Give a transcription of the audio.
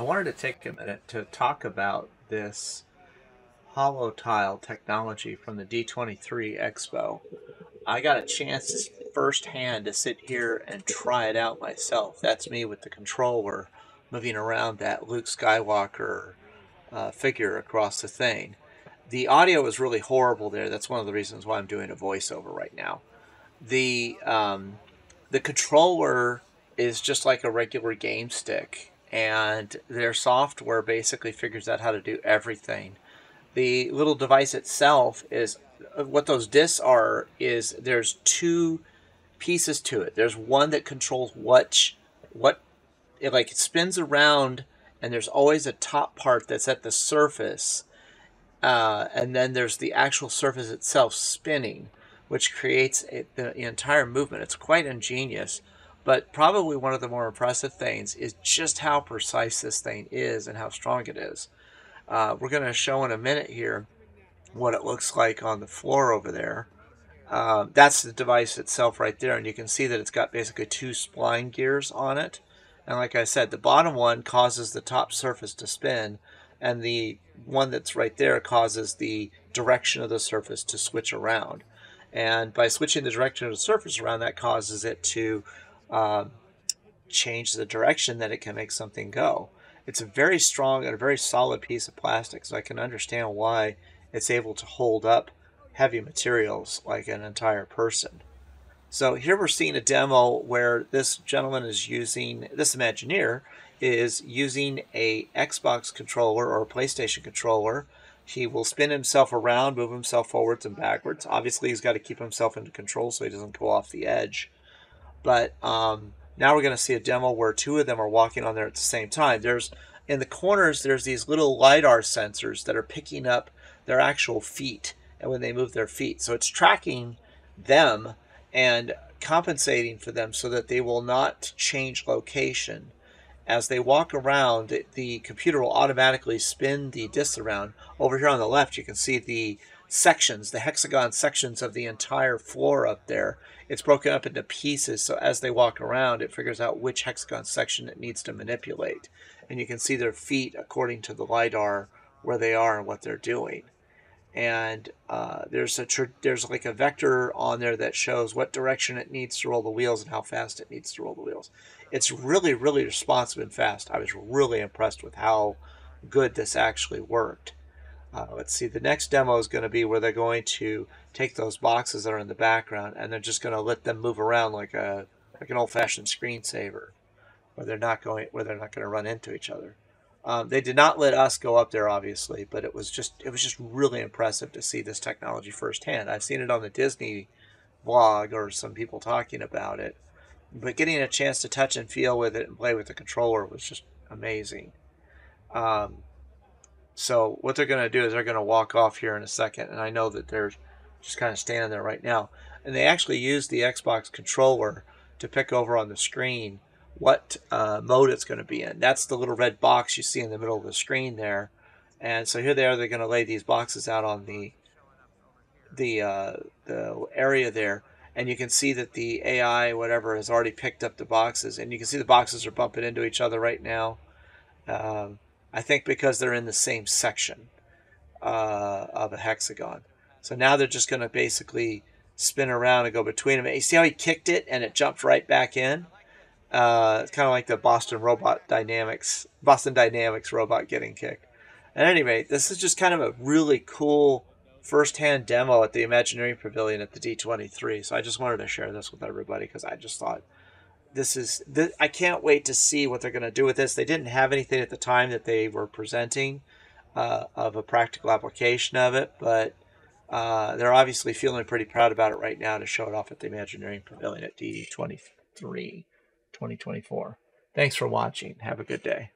I wanted to take a minute to talk about this HoloTile technology from the D23 Expo. I got a chance firsthand to sit here and try it out myself. That's me with the controller moving around that Luke Skywalker figure across the thing. The audio is really horrible there. That's one of the reasons why I'm doing a voiceover right now. The controller is just like a regular game stick, and their software basically figures out how to do everything. The little device itself is, what those discs are, is there's two pieces to it. There's one that controls it spins around, and there's always a top part that's at the surface. And then there's the actual surface itself spinning, which creates the entire movement. It's quite ingenious. But probably one of the more impressive things is just how precise this thing is and how strong it is. We're going to show in a minute here what it looks like on the floor over there. That's the device itself right there, and you can see that it's got basically two spline gears on it. And like I said, the bottom one causes the top surface to spin, and the one that's right there causes the direction of the surface to switch around. And by switching the direction of the surface around, that causes it to change the direction that it can make something go. It's a very strong and a very solid piece of plastic, so I can understand why it's able to hold up heavy materials like an entire person. So here we're seeing a demo where this gentleman is using, this Imagineer is using a Xbox controller or a PlayStation controller. He will spin himself around, move himself forwards and backwards. Obviously he's got to keep himself into control so he doesn't go off the edge. But now we're going to see a demo where two of them are walking on there at the same time. There's, in the corners, there's these little LiDAR sensors that are picking up their actual feet and when they move their feet. So it's tracking them and compensating for them so that they will not change location. As they walk around, the computer will automatically spin the disc around. Over here on the left, you can see the sections, the hexagon sections of the entire floor up there. It's broken up into pieces, so as they walk around, it figures out which hexagon section it needs to manipulate. And you can see their feet according to the LiDAR, where they are and what they're doing. And there's like a vector on there that shows what direction it needs to roll the wheels and how fast it needs to roll the wheels. It's really, really responsive and fast. I was really impressed with how good this actually worked. Let's see, the next demo is going to be where they're going to take those boxes that are in the background and they're just going to let them move around like an old-fashioned screensaver, where they're not going to run into each other. They did not let us go up there, obviously, but it was just really impressive to see this technology firsthand. I've seen it on the Disney vlog or some people talking about it, but getting a chance to touch and feel with it and play with the controller was just amazing. So what they're going to do is they're going to walk off here in a second, and I know that they're just kind of standing there right now. And they actually use the Xbox controller to pick over on the screen what mode it's going to be in. That's the little red box you see in the middle of the screen there. And so here they are. They're going to lay these boxes out on the area there. And you can see that the AI, whatever, has already picked up the boxes. And you can see the boxes are bumping into each other right now. I think because they're in the same section of a hexagon. So now they're just going to basically spin around and go between them. You see how he kicked it and it jumped right back in? It's kind of like the Boston Dynamics robot getting kicked. At any rate, this is just kind of a really cool first-hand demo at the Imagineering Pavilion at the D23. So I just wanted to share this with everybody because I just thought, I can't wait to see what they're going to do with this. They didn't have anything at the time that they were presenting of a practical application of it, but they're obviously feeling pretty proud about it right now to show it off at the Imagineering Pavilion at D23 2024. Thanks for watching. Have a good day.